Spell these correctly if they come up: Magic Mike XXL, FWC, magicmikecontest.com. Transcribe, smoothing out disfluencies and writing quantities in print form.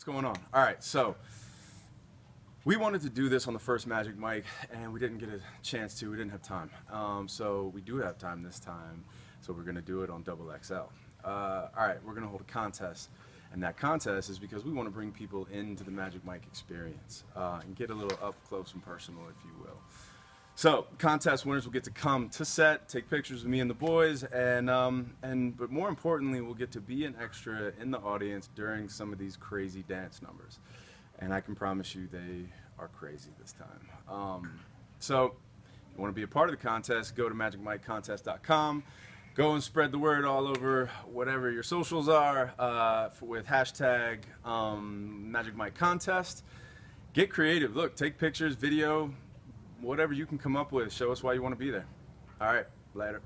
What's going on? All right, so we wanted to do this on the first Magic Mike, and we didn't get a chance to. We didn't have time. So we do have time this time, so we're going to do it on XXL. All right, we're going to hold a contest, and that contest is because we want to bring people into the Magic Mike experience and get a little up close and personal, if you will. So contest winners will get to come to set, take pictures of me and the boys, but more importantly, we'll get to be an extra in the audience during some of these crazy dance numbers. And I can promise you they are crazy this time. So if you want to be a part of the contest, go to magicmikecontest.com. Go and spread the word all over whatever your socials are with hashtag Magic Mike Contest. Get creative. Look, take pictures, video, whatever you can come up with. Show us why you want to be there. All right, later.